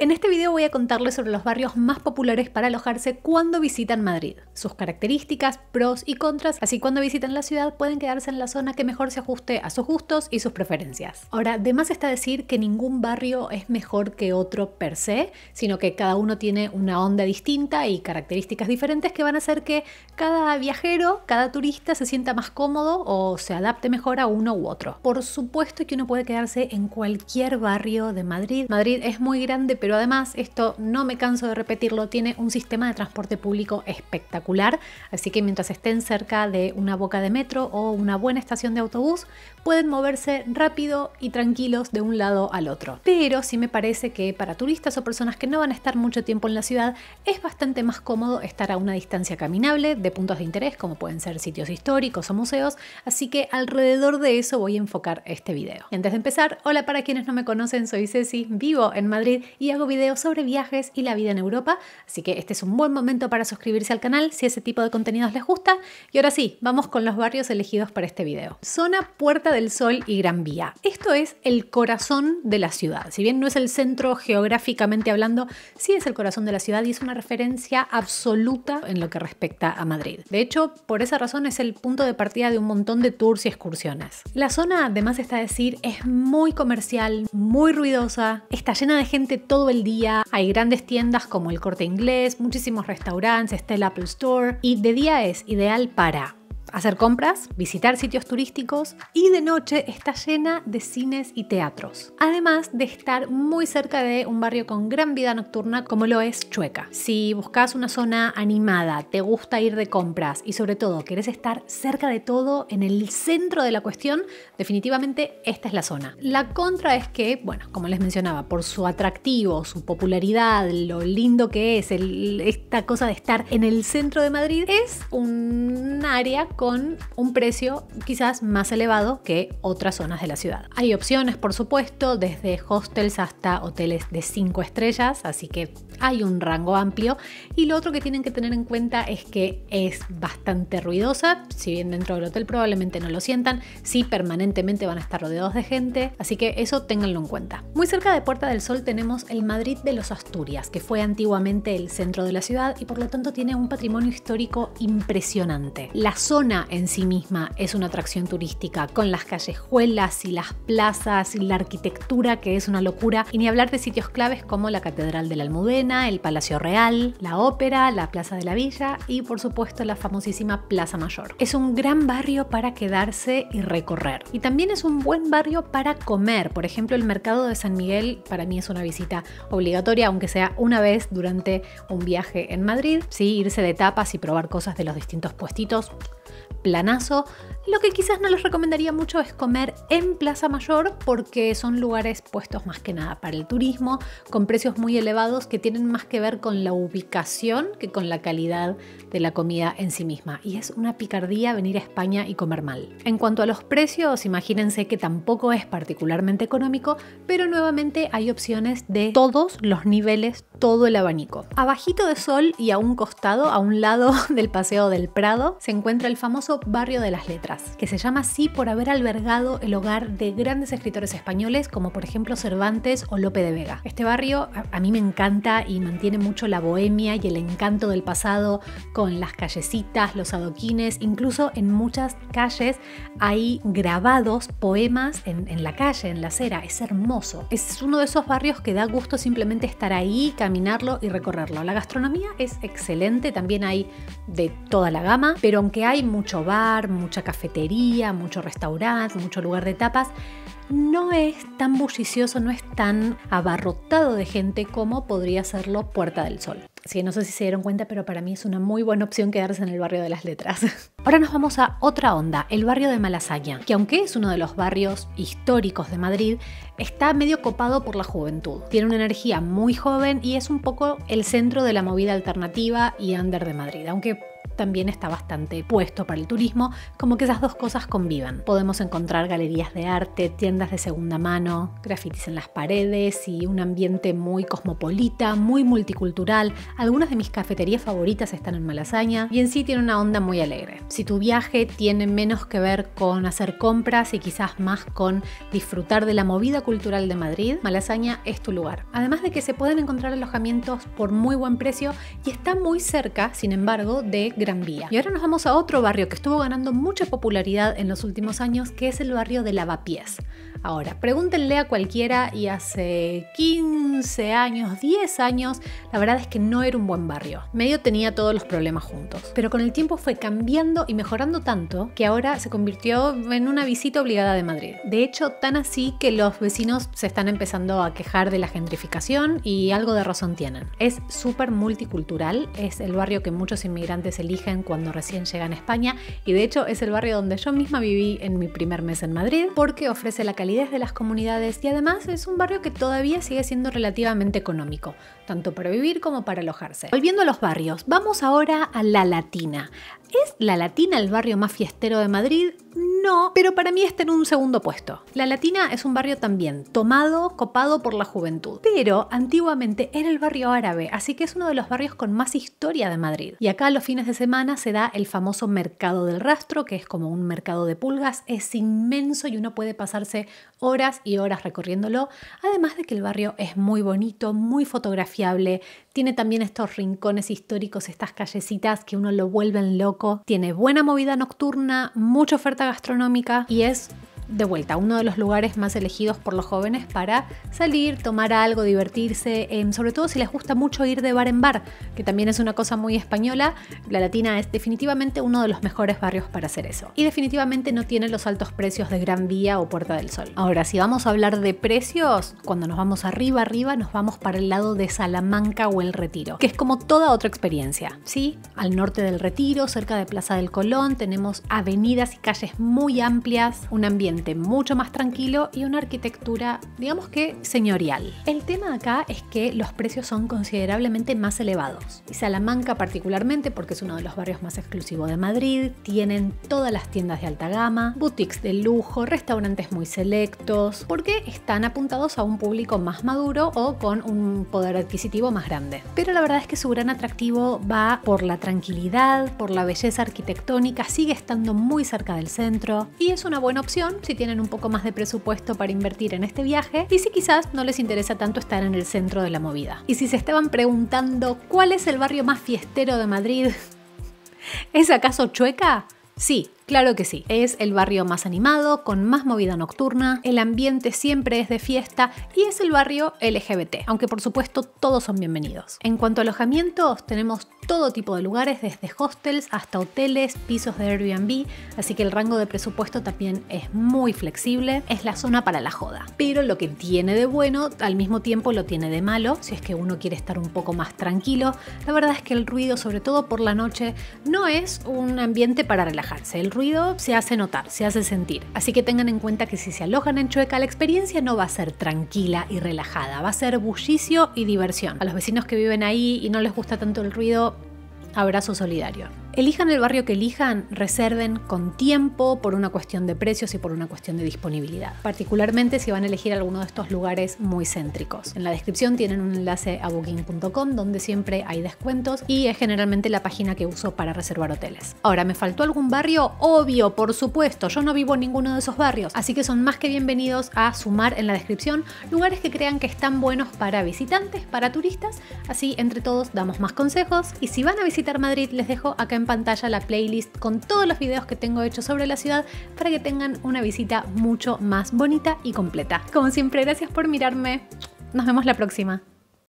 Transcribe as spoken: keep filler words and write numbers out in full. En este video voy a contarles sobre los barrios más populares para alojarse cuando visitan Madrid, sus características, pros y contras, así cuando visitan la ciudad pueden quedarse en la zona que mejor se ajuste a sus gustos y sus preferencias. Ahora, de más está decir que ningún barrio es mejor que otro per se, sino que cada uno tiene una onda distinta y características diferentes que van a hacer que cada viajero, cada turista se sienta más cómodo o se adapte mejor a uno u otro. Por supuesto que uno puede quedarse en cualquier barrio de Madrid. Madrid es muy grande, pero Pero además, esto no me canso de repetirlo, tiene un sistema de transporte público espectacular, así que mientras estén cerca de una boca de metro o una buena estación de autobús, pueden moverse rápido y tranquilos de un lado al otro. Pero sí me parece que para turistas o personas que no van a estar mucho tiempo en la ciudad, es bastante más cómodo estar a una distancia caminable de puntos de interés, como pueden ser sitios históricos o museos, así que alrededor de eso voy a enfocar este video. Y antes de empezar, hola para quienes no me conocen, soy Ceci, vivo en Madrid y videos sobre viajes y la vida en Europa, así que este es un buen momento para suscribirse al canal si ese tipo de contenidos les gusta. Y ahora sí, vamos con los barrios elegidos para este video. Zona Puerta del Sol y Gran Vía. Esto es el corazón de la ciudad. Si bien no es el centro geográficamente hablando, sí es el corazón de la ciudad y es una referencia absoluta en lo que respecta a Madrid. De hecho, por esa razón es el punto de partida de un montón de tours y excursiones. La zona, además está decir, es muy comercial, muy ruidosa, está llena de gente todo el día, hay grandes tiendas como el Corte Inglés, muchísimos restaurantes, está el Apple Store y de día es ideal para hacer compras, visitar sitios turísticos y de noche está llena de cines y teatros, además de estar muy cerca de un barrio con gran vida nocturna como lo es Chueca. Si buscas una zona animada, te gusta ir de compras y sobre todo querés estar cerca de todo en el centro de la cuestión, definitivamente esta es la zona. La contra es que, bueno, como les mencionaba, por su atractivo, su popularidad, lo lindo que es, el, esta cosa de estar en el centro de Madrid, es un área con un precio quizás más elevado que otras zonas de la ciudad. Hay opciones, por supuesto, desde hostels hasta hoteles de cinco estrellas, así que hay un rango amplio. Y lo otro que tienen que tener en cuenta es que es bastante ruidosa, si bien dentro del hotel probablemente no lo sientan, sí permanentemente van a estar rodeados de gente, así que eso ténganlo en cuenta. Muy cerca de Puerta del Sol tenemos el Madrid de los Austrias, que fue antiguamente el centro de la ciudad y por lo tanto tiene un patrimonio histórico impresionante. La zona en sí misma es una atracción turística, con las callejuelas y las plazas y la arquitectura que es una locura, y ni hablar de sitios claves como la Catedral de la Almudena, el Palacio Real, la Ópera, la Plaza de la Villa y por supuesto la famosísima Plaza Mayor. Es un gran barrio para quedarse y recorrer, y también es un buen barrio para comer. Por ejemplo, el Mercado de San Miguel para mí es una visita obligatoria, aunque sea una vez durante un viaje en Madrid, sí, irse de tapas y probar cosas de los distintos puestitos. Planazo. Lo que quizás no les recomendaría mucho es comer en Plaza Mayor, porque son lugares puestos más que nada para el turismo, con precios muy elevados que tienen más que ver con la ubicación que con la calidad de la comida en sí misma, y es una picardía venir a España y comer mal. En cuanto a los precios, imagínense que tampoco es particularmente económico, pero nuevamente hay opciones de todos los niveles, todo el abanico. Abajito de Sol y a un costado, a un lado del Paseo del Prado, se encuentra el famoso Barrio de las Letras, que se llama así por haber albergado el hogar de grandes escritores españoles como por ejemplo Cervantes o Lope de Vega. Este barrio a mí me encanta y mantiene mucho la bohemia y el encanto del pasado, con las callecitas, los adoquines, incluso en muchas calles hay grabados poemas en, en la calle, en la acera. Es hermoso. Es uno de esos barrios que da gusto simplemente estar ahí, caminarlo y recorrerlo. La gastronomía es excelente, también hay de toda la gama, pero aunque hay mucho bar, mucha cafetería, mucho restaurante, mucho lugar de tapas, no es tan bullicioso, no es tan abarrotado de gente como podría serlo Puerta del Sol. Sí, no sé si se dieron cuenta, pero para mí es una muy buena opción quedarse en el Barrio de las Letras. Ahora nos vamos a otra onda, el Barrio de Malasaña, que aunque es uno de los barrios históricos de Madrid, está medio copado por la juventud. Tiene una energía muy joven y es un poco el centro de la movida alternativa y under de Madrid, aunque también está bastante puesto para el turismo, como que esas dos cosas convivan. Podemos encontrar galerías de arte, tiendas de segunda mano, grafitis en las paredes y un ambiente muy cosmopolita, muy multicultural. Algunas de mis cafeterías favoritas están en Malasaña y en sí tiene una onda muy alegre. Si tu viaje tiene menos que ver con hacer compras y quizás más con disfrutar de la movida cultural de Madrid, Malasaña es tu lugar. Además de que se pueden encontrar alojamientos por muy buen precio y está muy cerca, sin embargo, de Gran Vía. Y ahora nos vamos a otro barrio que estuvo ganando mucha popularidad en los últimos años, que es el barrio de Lavapiés. Ahora, pregúntenle a cualquiera y hace quince años, diez años, la verdad es que no era un buen barrio. Medio tenía todos los problemas juntos. Pero con el tiempo fue cambiando y mejorando tanto que ahora se convirtió en una visita obligada de Madrid. De hecho, tan así que los vecinos se están empezando a quejar de la gentrificación y algo de razón tienen. Es súper multicultural, es el barrio que muchos inmigrantes eligen cuando recién llegan a España y de hecho es el barrio donde yo misma viví en mi primer mes en Madrid porque ofrece la calidad de las comunidades y además es un barrio que todavía sigue siendo relativamente económico, tanto para vivir como para alojarse. Volviendo a los barrios, vamos ahora a La Latina. ¿Es La Latina el barrio más fiestero de Madrid? No, pero para mí está en un segundo puesto. La Latina es un barrio también tomado, copado por la juventud, pero antiguamente era el barrio árabe, así que es uno de los barrios con más historia de Madrid. Y acá los fines de semana se da el famoso Mercado del Rastro, que es como un mercado de pulgas, es inmenso y uno puede pasarse horas y horas recorriéndolo, además de que el barrio es muy bonito, muy fotografiable, tiene también estos rincones históricos, estas callecitas que uno lo vuelven loco, tiene buena movida nocturna, mucha oferta gastronómica y es, de vuelta, uno de los lugares más elegidos por los jóvenes para salir, tomar algo, divertirse, eh, sobre todo si les gusta mucho ir de bar en bar, que también es una cosa muy española. La Latina es definitivamente uno de los mejores barrios para hacer eso. Y definitivamente no tiene los altos precios de Gran Vía o Puerta del Sol. Ahora, si vamos a hablar de precios, cuando nos vamos arriba, arriba, nos vamos para el lado de Salamanca o el Retiro, que es como toda otra experiencia, ¿sí? Al norte del Retiro, cerca de Plaza del Colón, tenemos avenidas y calles muy amplias, un ambiente mucho más tranquilo y una arquitectura, digamos que señorial. El tema acá es que los precios son considerablemente más elevados. Y Salamanca particularmente, porque es uno de los barrios más exclusivos de Madrid, tienen todas las tiendas de alta gama, boutiques de lujo, restaurantes muy selectos, porque están apuntados a un público más maduro o con un poder adquisitivo más grande. Pero la verdad es que su gran atractivo va por la tranquilidad, por la belleza arquitectónica, sigue estando muy cerca del centro y es una buena opción si tienen un poco más de presupuesto para invertir en este viaje y si quizás no les interesa tanto estar en el centro de la movida. Y si se estaban preguntando ¿cuál es el barrio más fiestero de Madrid? ¿Es acaso Chueca? Sí, claro que sí. Es el barrio más animado, con más movida nocturna, el ambiente siempre es de fiesta y es el barrio L G B T, aunque por supuesto todos son bienvenidos. En cuanto a alojamientos, tenemos todo tipo de lugares, desde hostels hasta hoteles, pisos de Airbnb, así que el rango de presupuesto también es muy flexible, es la zona para la joda. Pero lo que tiene de bueno, al mismo tiempo lo tiene de malo, si es que uno quiere estar un poco más tranquilo. La verdad es que el ruido, sobre todo por la noche, no es un ambiente para relajarse. El ruido se hace notar, se hace sentir. Así que tengan en cuenta que si se alojan en Chueca, la experiencia no va a ser tranquila y relajada, va a ser bullicio y diversión. A los vecinos que viven ahí y no les gusta tanto el ruido, abrazo solidario. Elijan el barrio que elijan, reserven con tiempo por una cuestión de precios y por una cuestión de disponibilidad, particularmente si van a elegir alguno de estos lugares muy céntricos. En la descripción tienen un enlace a booking punto com donde siempre hay descuentos y es generalmente la página que uso para reservar hoteles. Ahora, ¿me faltó algún barrio? Obvio, por supuesto, yo no vivo en ninguno de esos barrios, así que son más que bienvenidos a sumar en la descripción lugares que crean que están buenos para visitantes, para turistas, así entre todos damos más consejos. Y si van a visitar Madrid, les dejo acá en en pantalla la playlist con todos los videos que tengo hechos sobre la ciudad para que tengan una visita mucho más bonita y completa. Como siempre, gracias por mirarme. Nos vemos la próxima.